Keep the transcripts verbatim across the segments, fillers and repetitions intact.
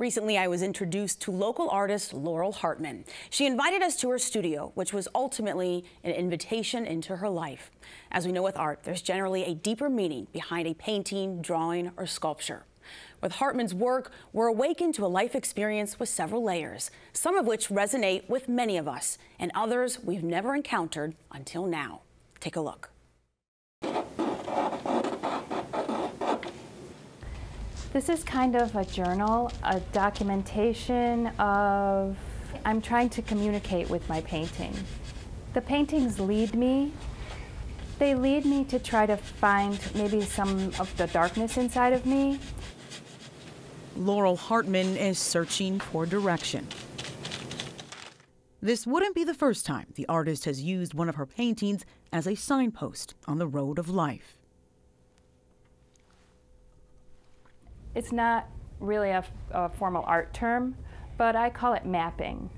Recently, I was introduced to local artist Laurel Hartman. She invited us to her studio, which was ultimately an invitation into her life. As we know with art, there's generally a deeper meaning behind a painting, drawing, or sculpture. With Hartman's work, we're awakened to a life experience with several layers, some of which resonate with many of us, and others we've never encountered until now. Take a look. This is kind of a journal, a documentation of, I'm trying to communicate with my painting. The paintings lead me. They lead me to try to find maybe some of the darkness inside of me. Laurel Hartman is searching for direction. This wouldn't be the first time the artist has used one of her paintings as a signpost on the road of life. It's not really a, a formal art term, but I call it mapping.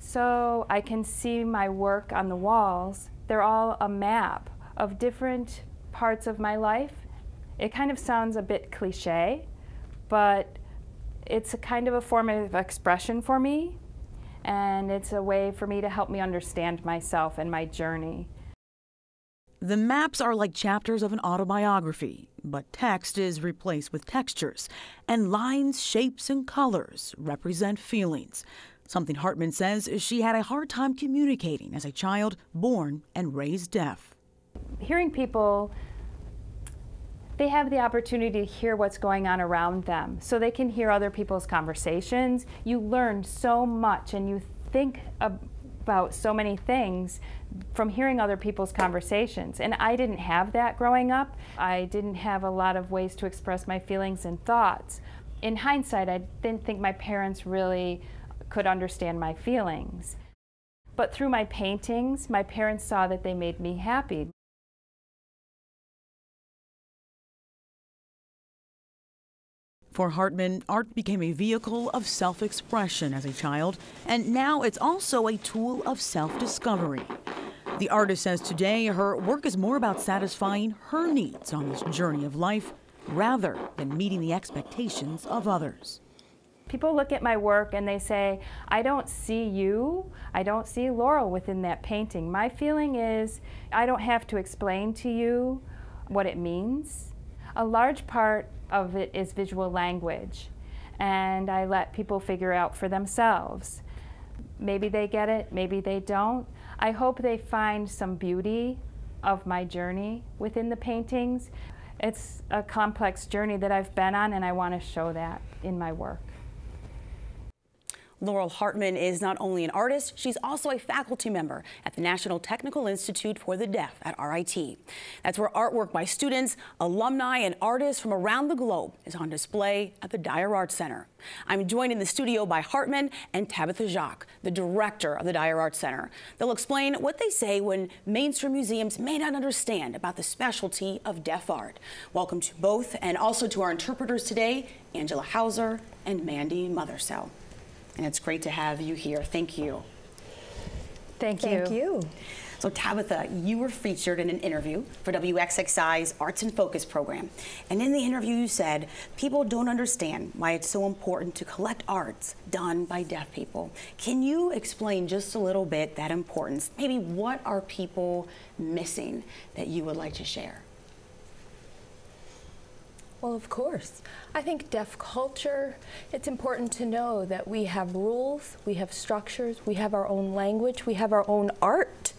So I can see my work on the walls. They're all a map of different parts of my life. It kind of sounds a bit cliche, but it's a kind of a form of expression for me, and it's a way for me to help me understand myself and my journey. The maps are like chapters of an autobiography, but text is replaced with textures, and lines, shapes, and colors represent feelings, something Hartman says she had a hard time communicating as a child born and raised deaf. Hearing people, they have the opportunity to hear what's going on around them, so they can hear other people's conversations. You learn so much, and you think about about so many things from hearing other people's conversations. And I didn't have that growing up. I didn't have a lot of ways to express my feelings and thoughts. In hindsight, I didn't think my parents really could understand my feelings. But through my paintings, my parents saw that they made me happy. For Hartman, art became a vehicle of self-expression as a child, and now it's also a tool of self-discovery. The artist says today her work is more about satisfying her needs on this journey of life rather than meeting the expectations of others. People look at my work and they say, I don't see you, I don't see Laurel within that painting. My feeling is, I don't have to explain to you what it means. A large part of it is visual language, and I let people figure out for themselves. Maybe they get it, maybe they don't. I hope they find some beauty of my journey within the paintings. It's a complex journey that I've been on, and I want to show that in my work. Laurel Hartman is not only an artist, she's also a faculty member at the National Technical Institute for the Deaf at R I T. That's where artwork by students, alumni, and artists from around the globe is on display at the Dyer Arts Center. I'm joined in the studio by Hartman and Tabitha Jacques, the director of the Dyer Arts Center. They'll explain what they say when mainstream museums may not understand about the specialty of deaf art. Welcome to both, and also to our interpreters today, Angela Hauser and Mandy Mothersell. And it's great to have you here. Thank you. Thank you. Thank you. So Tabitha, you were featured in an interview for W X X I's Arts in Focus program. And in the interview you said, people don't understand why it's so important to collect arts done by deaf people. Can you explain just a little bit that importance? Maybe what are people missing that you would like to share? Well, of course. I think deaf culture, it's important to know that we have rules, we have structures, we have our own language, we have our own art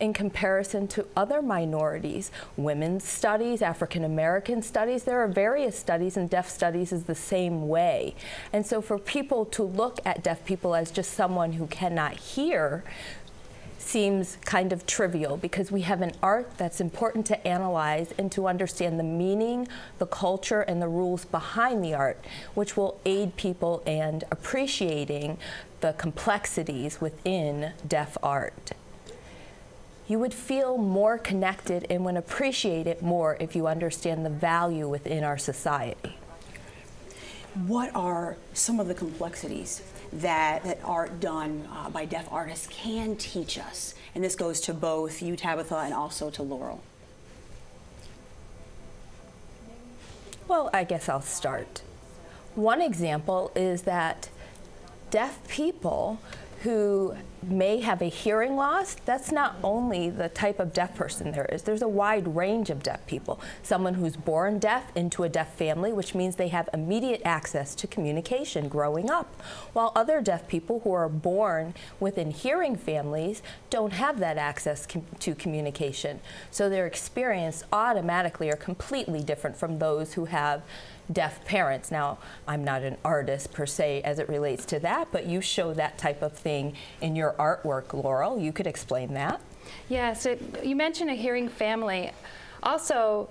in comparison to other minorities. Women's studies, African American studies, there are various studies, and deaf studies is the same way. And so for people to look at deaf people as just someone who cannot hear seems kind of trivial, because we have an art that's important to analyze and to understand the meaning, the culture, and the rules behind the art, which will aid people in appreciating the complexities within deaf art. You would feel more connected and would appreciate it more if you understand the value within our society. What are some of the complexities that, that art done uh, by deaf artists can teach us? And this goes to both you, Tabitha, and also to Laurel. Well, I guess I'll start. One example is that deaf people who may have a hearing loss, that's not only the type of deaf person there is. There's a wide range of deaf people. Someone who's born deaf into a deaf family, which means they have immediate access to communication growing up, while other deaf people who are born within hearing families don't have that access com- to communication. So their experience automatically are completely different from those who have deaf parents. Now, I'm not an artist per se as it relates to that, but you show that type of thing in your artwork, Laurel. You could explain that. Yeah, so you mentioned a hearing family. Also,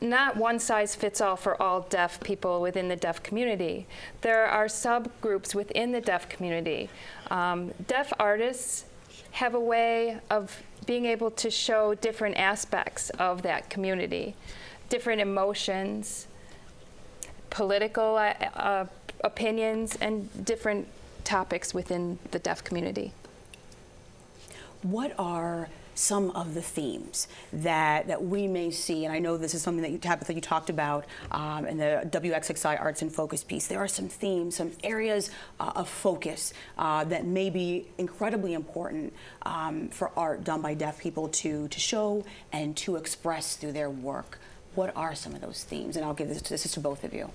not one size fits all for all deaf people within the deaf community. There are subgroups within the deaf community. Um, deaf artists have a way of being able to show different aspects of that community, different emotions, political uh, uh, opinions, and different topics within the deaf community. What are some of the themes that, that we may see? And I know this is something that you, Tabitha, you talked about um, in the W X X I Arts in Focus piece. There are some themes, some areas uh, of focus uh, that may be incredibly important um, for art done by deaf people to, to show and to express through their work. What are some of those themes? And I'll give this to, this to both of you.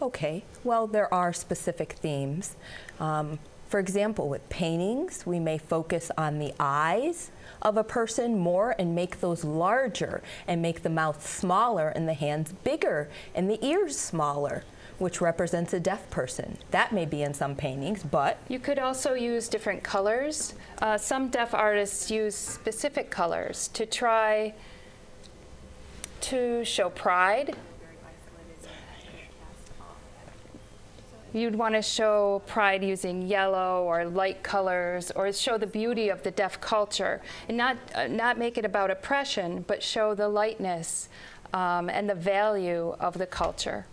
Okay, well, there are specific themes. Um, for example, with paintings, we may focus on the eyes of a person more and make those larger and make the mouth smaller and the hands bigger and the ears smaller, which represents a deaf person. That may be in some paintings, but... You could also use different colors. Uh, some deaf artists use specific colors to try to show pride. You'd want to show pride using yellow or light colors, or show the beauty of the deaf culture, and not, uh, not make it about oppression, but show the lightness um, and the value of the culture.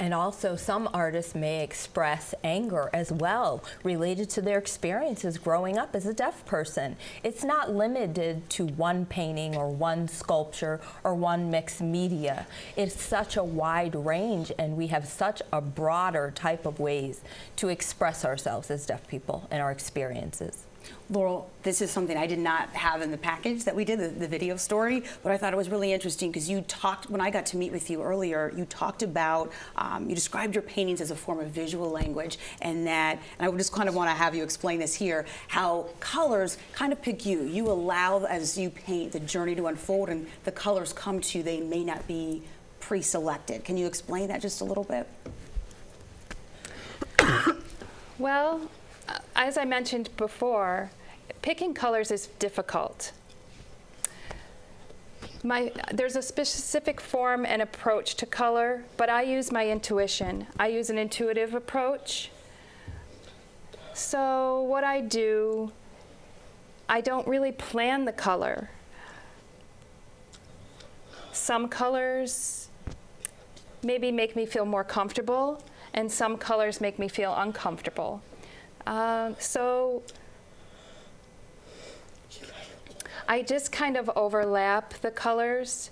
And also, some artists may express anger as well, related to their experiences growing up as a deaf person. It's not limited to one painting or one sculpture or one mixed media. It's such a wide range, and we have such a broader type of ways to express ourselves as deaf people and our experiences. Laurel, this is something I did not have in the package that we did, the, the video story, but I thought it was really interesting because you talked, when I got to meet with you earlier, you talked about, um, you described your paintings as a form of visual language, and that, and I would just kind of want to have you explain this here, how colors kind of pick you. You allow, as you paint, the journey to unfold, and the colors come to you. They may not be pre-selected. Can you explain that just a little bit? Well, as I mentioned before, picking colors is difficult. My, there's a specific form and approach to color, but I use my intuition. I use an intuitive approach. So what I do, I don't really plan the color. Some colors maybe make me feel more comfortable, and some colors make me feel uncomfortable. Uh, so I just kind of overlap the colors,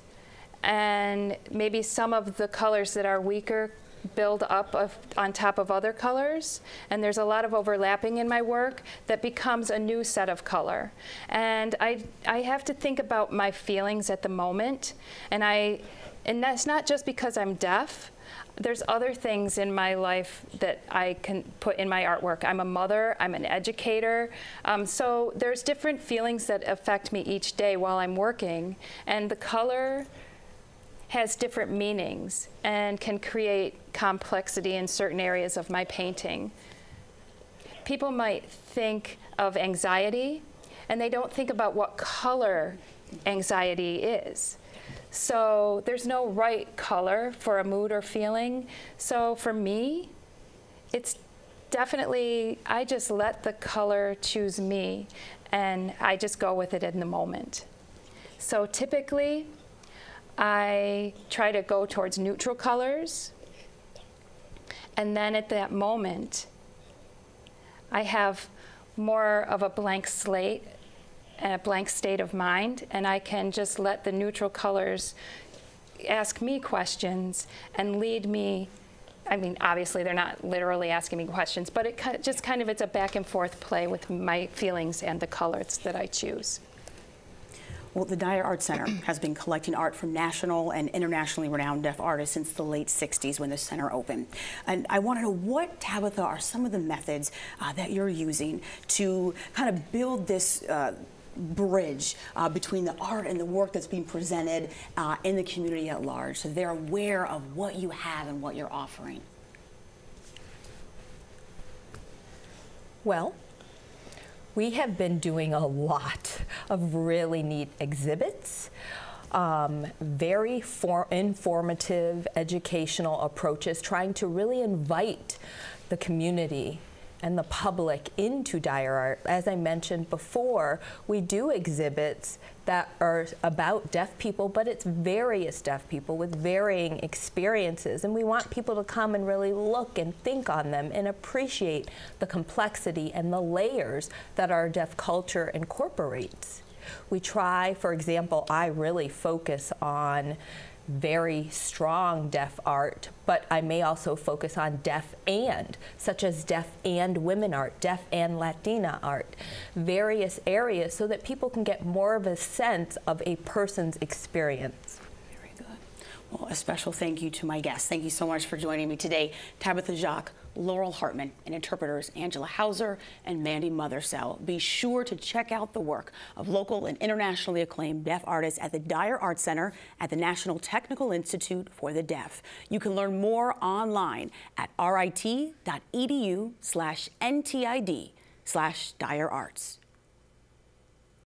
and maybe some of the colors that are weaker build up of, on top of other colors, and there's a lot of overlapping in my work that becomes a new set of color. And I, I have to think about my feelings at the moment, and, I, and that's not just because I'm deaf. There's other things in my life that I can put in my artwork. I'm a mother, I'm an educator. Um, so there's different feelings that affect me each day while I'm working, and the color has different meanings and can create complexity in certain areas of my painting. People might think of anxiety, and they don't think about what color anxiety is. So there's no right color for a mood or feeling. So for me, it's definitely, I just let the color choose me, and I just go with it in the moment. So typically, I try to go towards neutral colors, and then at that moment, I have more of a blank slate a blank state of mind, and I can just let the neutral colors ask me questions and lead me. I mean, obviously they're not literally asking me questions, but it just kind of, it's a back and forth play with my feelings and the colors that I choose. Well, the Dyer Arts Center has been collecting art from national and internationally renowned deaf artists since the late sixties when the center opened. And I want to know what, Tabitha, are some of the methods uh, that you're using to kind of build this uh, bridge uh, between the art and the work that's being presented uh, in the community at large, so they're aware of what you have and what you're offering? Well, we have been doing a lot of really neat exhibits, um, very for informative, educational approaches, trying to really invite the community and the public into Dyer art. As I mentioned before, we do exhibits that are about deaf people, but it's various deaf people with varying experiences, and we want people to come and really look and think on them and appreciate the complexity and the layers that our deaf culture incorporates. We try, for example, I really focus on very strong deaf art, but I may also focus on deaf and, such as deaf and women art, deaf and Latina art, various areas so that people can get more of a sense of a person's experience. Very good. Well, a special thank you to my guests. Thank you so much for joining me today. Tabitha Jacques, Laurel Hartman, and interpreters Angela Hauser and Mandy Mothersell. Be sure to check out the work of local and internationally acclaimed deaf artists at the Dyer Arts Center at the National Technical Institute for the Deaf. You can learn more online at rit dot edu slash N T I D slash Dyer Arts.